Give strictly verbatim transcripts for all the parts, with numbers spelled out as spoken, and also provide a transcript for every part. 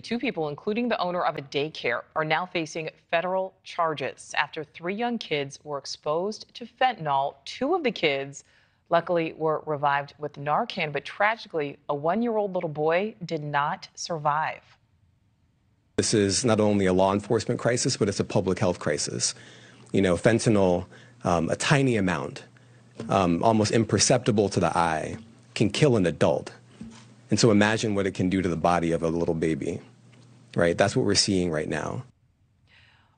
Two people, including the owner of a daycare, are now facing federal charges after three young kids were exposed to fentanyl. Two of the kids, luckily, were revived with Narcan, but tragically, a one-year-old little boy did not survive. This is not only a law enforcement crisis, but it's a public health crisis. You know, fentanyl, um, a tiny amount, um, almost imperceptible to the eye, can kill an adult. And so imagine what it can do to the body of a little baby, right? That's what we're seeing right now.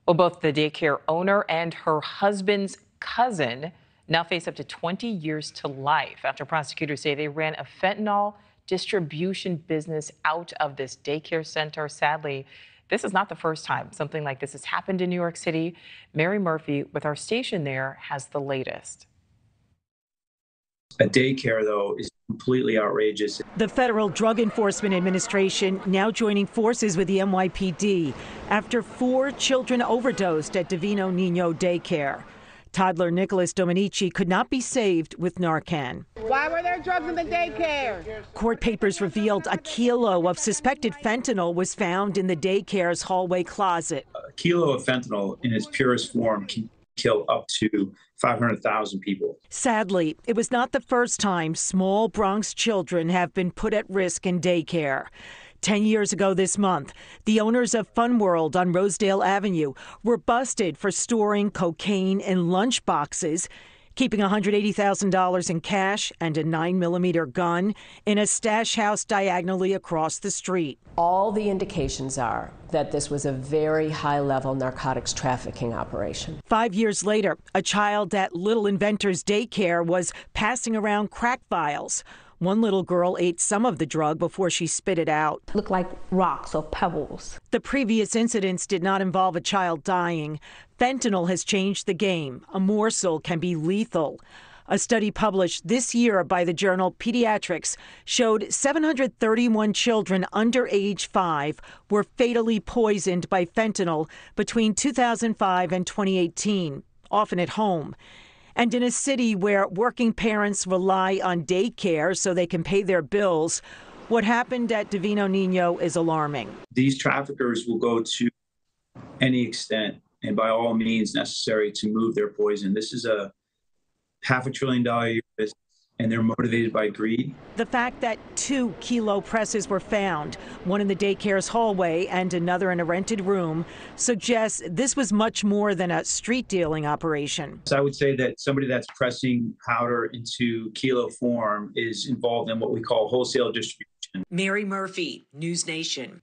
Well, both the daycare owner and her husband's cousin now face up to twenty years to life after prosecutors say they ran a fentanyl distribution business out of this daycare center. Sadly, this is not the first time something like this has happened in New York City. Mary Murphy with our station there has the latest. A daycare, though, is completely outrageous. The Federal Drug Enforcement Administration now joining forces with the N Y P D after four children overdosed at Divino Niño daycare. Toddler Nicholas Domenici could not be saved with Narcan. Why were there drugs in the daycare? Court papers revealed a kilo of suspected fentanyl was found in the daycare's hallway closet. A kilo of fentanyl in its purest form can kill up to five hundred thousand people. Sadly, it was not the first time small Bronx children have been put at risk in daycare. Ten years ago this month, the owners of Fun World on Rosedale Avenue were busted for storing cocaine in lunch boxes, keeping one hundred eighty thousand dollars in cash and a nine millimeter gun in a stash house diagonally across the street. All the indications are that this was a very high-level narcotics trafficking operation. Five years later, a child at Little Inventor's Daycare was passing around crack vials. One little girl ate some of the drug before she spit it out. Looked like rocks or pebbles. The previous incidents did not involve a child dying. Fentanyl has changed the game. A morsel can be lethal. A study published this year by the journal Pediatrics showed seven hundred thirty-one children under age five were fatally poisoned by fentanyl between two thousand five and twenty eighteen, often at home. And in a city where working parents rely on daycare so they can pay their bills, what happened at Divino Niño is alarming. These traffickers will go to any extent and by all means necessary to move their poison. This is a half a trillion dollar a year business, and they're motivated by greed. The fact that two kilo presses were found, one in the daycare's hallway and another in a rented room, suggests this was much more than a street dealing operation. So I would say that somebody that's pressing powder into kilo form is involved in what we call wholesale distribution. Mary Murphy, News Nation.